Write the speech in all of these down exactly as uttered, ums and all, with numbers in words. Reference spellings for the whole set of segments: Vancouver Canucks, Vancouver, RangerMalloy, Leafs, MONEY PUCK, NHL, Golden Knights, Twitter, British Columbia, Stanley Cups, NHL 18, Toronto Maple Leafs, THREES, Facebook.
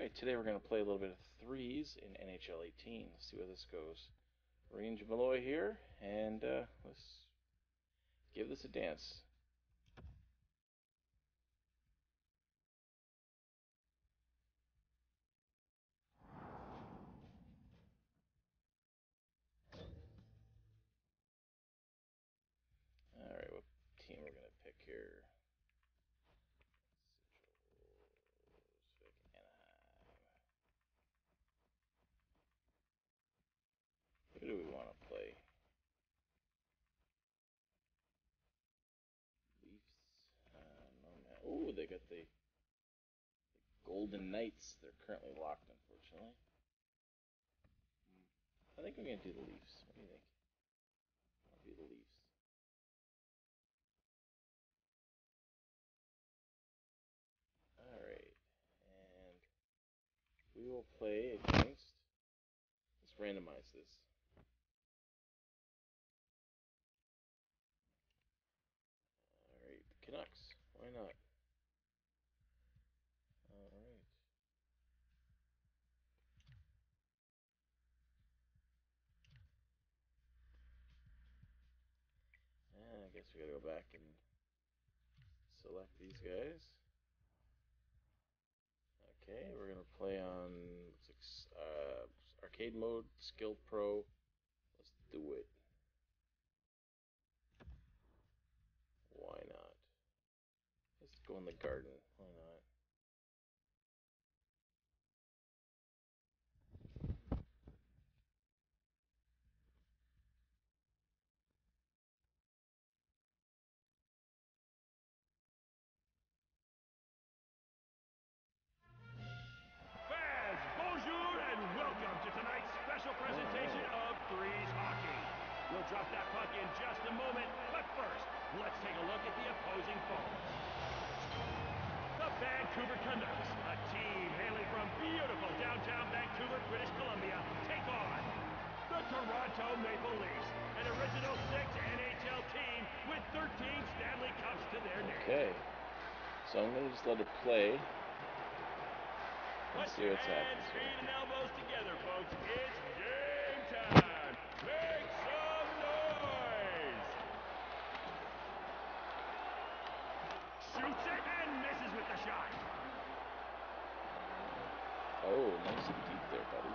Alright, today we're going to play a little bit of threes in N H L eighteen. Let's see where this goes. RangerMalloy here, and uh, let's give this a dance. Alright, what team we're going to pick here? Who do we want to play? Leafs. Uh, oh, they got the, the Golden Knights. They're currently locked, unfortunately. I think we're going to do the Leafs. What do you think? I'll do the Leafs. All right. And we will play against... Let's randomize this. Canucks, why not? Alright. I guess we gotta go back and select these guys. Okay, we're gonna play on six, uh, arcade mode, skill pro. Let's do it. Why not? Let's go in the garden. Why not? Fans, bonjour, and welcome to tonight's special presentation of Threes Hockey. We'll drop that puck in just a moment, but first, let's take a look at the opposing foes. Vancouver Canucks, a team hailing from beautiful downtown Vancouver, British Columbia, take on the Toronto Maple Leafs, an original six N H L team with thirteen Stanley Cups to their name. Okay, so I'm going to just let it play. Let's see what's happening. Feet and elbows together, folks. It's game time. Make some noise. Shoots it and misses. The shot. Oh, nice and deep there, buddy.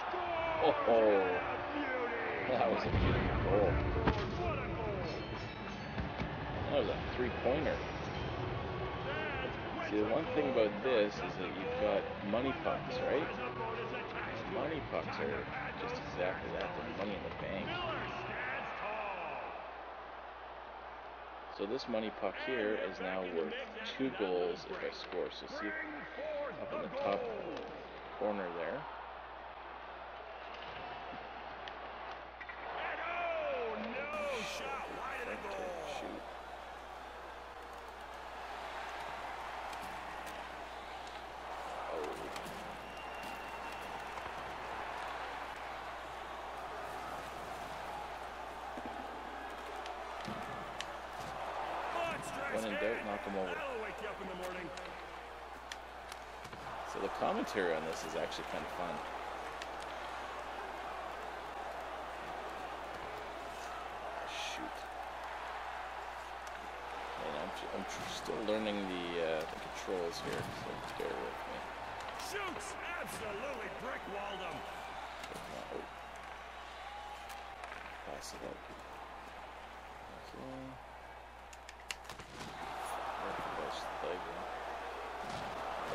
Scores! Oh, oh. That was a beautiful goal. That was a three-pointer. See, the one thing about this is that you've got money pucks, right? Money pucks are just exactly that. They're money in the bank. So this money puck here is now worth two goals if I score. So see, up in the top corner there. When in doubt, knock them over. So the commentary on this is actually kind of fun. Shoot. And I'm, I'm still learning the, uh, the controls here, so bear with me. Shoots! Absolutely brick-walled him! Oh. Pass it up.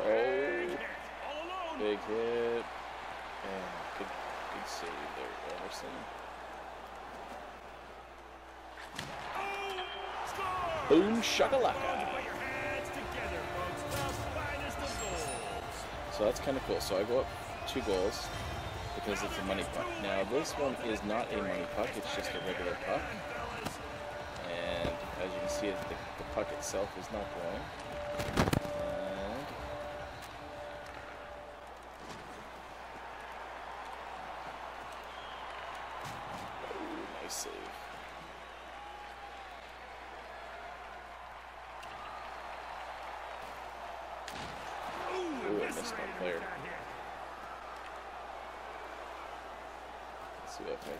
Okay. Oh, big hit. And good, good save there, Everson. Oh, boom, shakalaka. So that's kind of cool. So I go up two goals because it's a money puck. Now this one is not a money puck, it's just a regular puck. And as you can see, it, the, the puck itself is not going. Save. professional player. Let's see if I can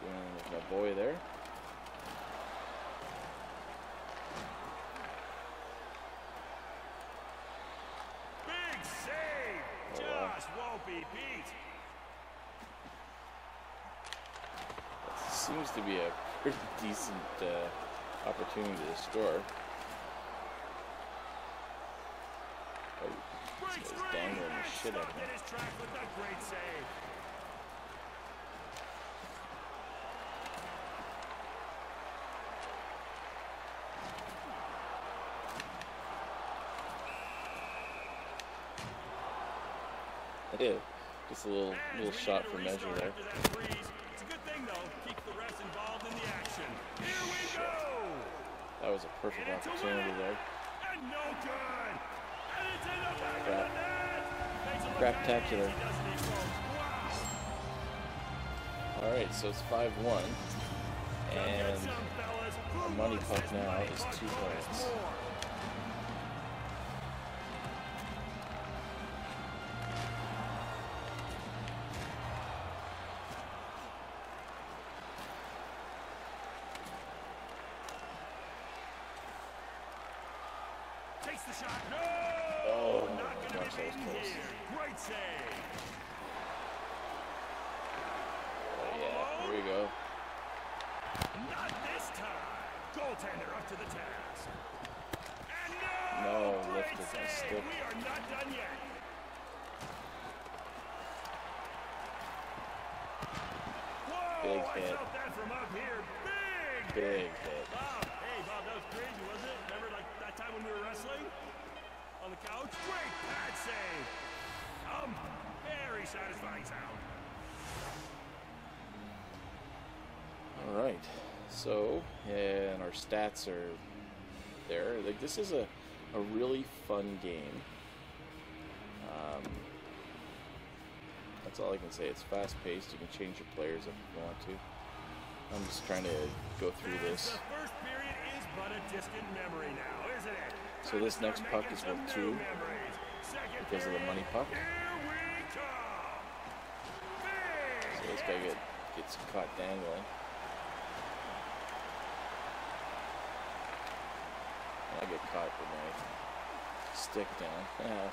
do anything with my boy there. Big save! Oh, Josh wow. won't be beat. That seems to be a pretty decent uh, opportunity to score. He's dangling the shit out of him. Yeah, just a little little shot for measure there. It's a good thing though. Keep the refs involved in the action. Here we go. That was a perfect opportunity there. And no good. Craptacular. Alright, so it's five one. And the money puck now is two points. Takes the shot. No! Oh, not gonna gosh, be that was close. Great save. Oh, yeah, here we go. Not this time. Goaltender up to the task. And no, no lifted my stick. We are not done yet. Whoa, big I hit. Felt that from up here. Big, big hit. hit. Wow. Hey, Bob, that was crazy, wasn't it? Remember like that time when we were wrestling? On the couch, great pad save. Um, very satisfying sound. All right, so and our stats are there. Like this is a a really fun game. Um, that's all I can say. It's fast paced. You can change your players if you want to. I'm just trying to go through this. The first period is but a distant memory now, isn't it? So this next puck is worth two because of the money puck. So this guy get, gets caught dangling. I get caught with my stick down. Yeah.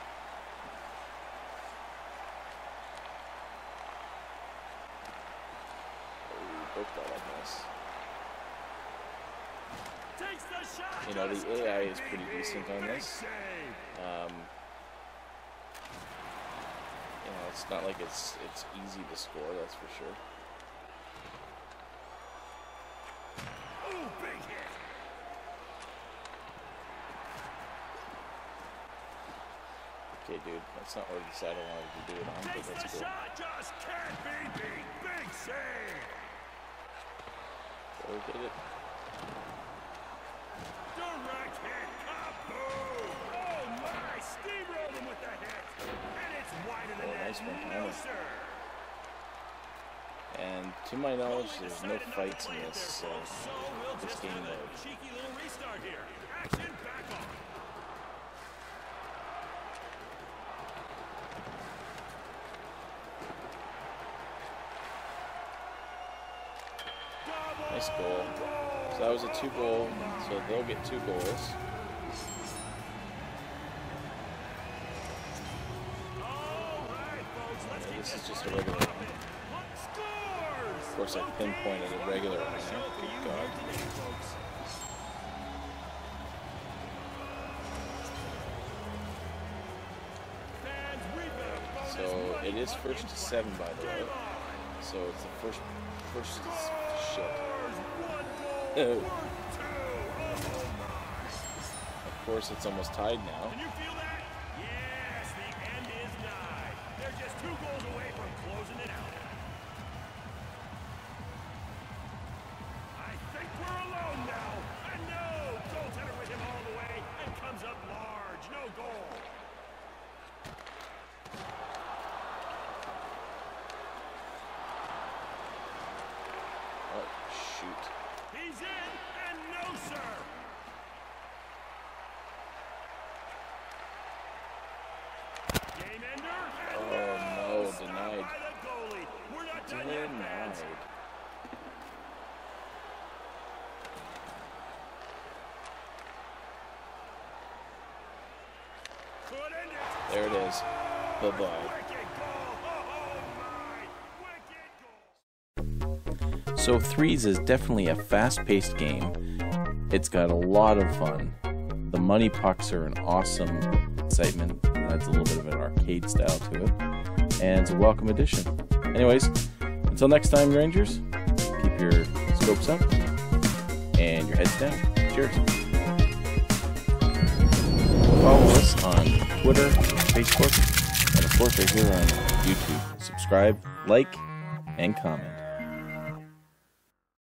Oh, broke that, I guess. You know, the A I is pretty decent on this. Um, you know, it's not like it's it's easy to score, that's for sure. Okay, dude, that's not what I decided I wanted to do it on, but that's cool. Or did it? Direct hit, kaboom! Oh my, steamrolled him with the hit! And it's wide of the net, nice no sir! And to my knowledge, there's no fights in this, uh, so we'll this game mode. Cheeky little restart here. Action, back on! Nice goal. So that was a two goal, so they'll get two goals. Yeah, this is just a regular one. Of course I pinpointed a regular one there. Good God. So it is first to seven, by the way. So it's the first first shot. Of course it's almost tied now. Can you feel that? Yes, the end is nigh. They're just two goals away from closing it out. I think we're alone now. And no, goaltender with him all the way. And comes up large. No goal. Shoot. He's in, and no, sir. Denied. Denied. There it is. Bye-bye. So Threes is definitely a fast-paced game. It's got a lot of fun. The money pucks are an awesome excitement. That's a little bit of an arcade style to it. And it's a welcome addition. Anyways, until next time, Rangers, keep your scopes up and your heads down. Cheers. Follow us on Twitter, Facebook, and of course right here on YouTube. Subscribe, like, and comment.